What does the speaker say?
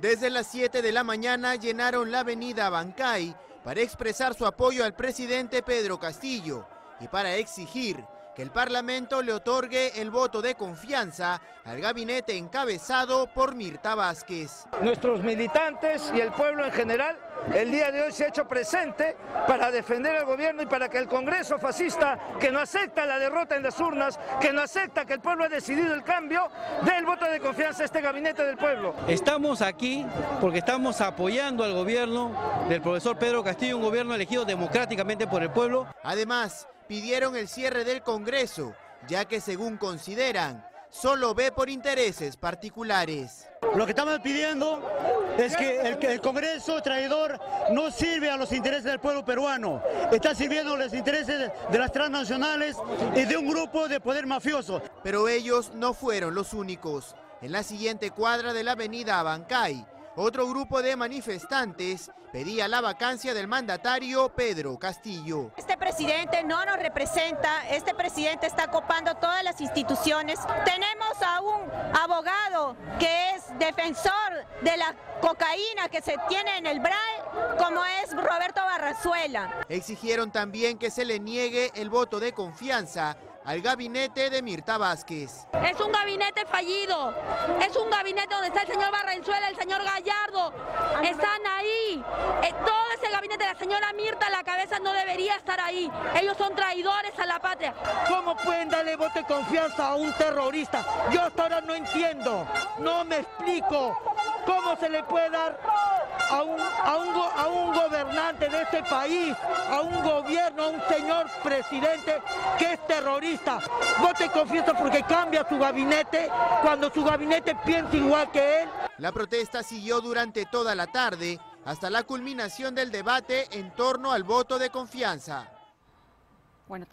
Desde las 7 de la mañana llenaron la avenida Abancay para expresar su apoyo al presidente Pedro Castillo y para exigir que el Parlamento le otorgue el voto de confianza al gabinete encabezado por Mirtha Vásquez. Nuestros militantes y el pueblo en general el día de hoy se ha hecho presente para defender al gobierno y para que el Congreso fascista, que no acepta la derrota en las urnas, que no acepta que el pueblo ha decidido el cambio, dé el voto de confianza a este gabinete del pueblo. Estamos aquí porque estamos apoyando al gobierno del profesor Pedro Castillo, un gobierno elegido democráticamente por el pueblo. Además, pidieron el cierre del Congreso, ya que según consideran, solo ve por intereses particulares. Lo que estamos pidiendo es que el Congreso traidor no sirve a los intereses del pueblo peruano, está sirviendo a los intereses de las transnacionales y de un grupo de poder mafioso. Pero ellos no fueron los únicos. En la siguiente cuadra de la avenida Abancay, otro grupo de manifestantes pedía la vacancia del mandatario Pedro Castillo. Este presidente no nos representa, este presidente está copando todas las instituciones. Tenemos a un abogado que es defensor de la cocaína que se tiene en el BRAE, como es Roberto Barranzuela. Exigieron también que se le niegue el voto de confianza al gabinete de Mirtha Vásquez. Es un gabinete fallido, es un gabinete donde está el señor Barranzuela, el señor Gallardo, están ahí. Todo ese gabinete de la señora Mirtha, la cabeza no debería estar ahí. Ellos son traidores a la patria. ¿Cómo pueden darle voto de confianza a un terrorista? Yo hasta ahora no entiendo, no me explico cómo se le puede dar a un gobernante de este país, a un gobierno, a un señor presidente que es terrorista. Voto de confianza porque cambia su gabinete cuando su gabinete piensa igual que él. La protesta siguió durante toda la tarde hasta la culminación del debate en torno al voto de confianza. Bueno.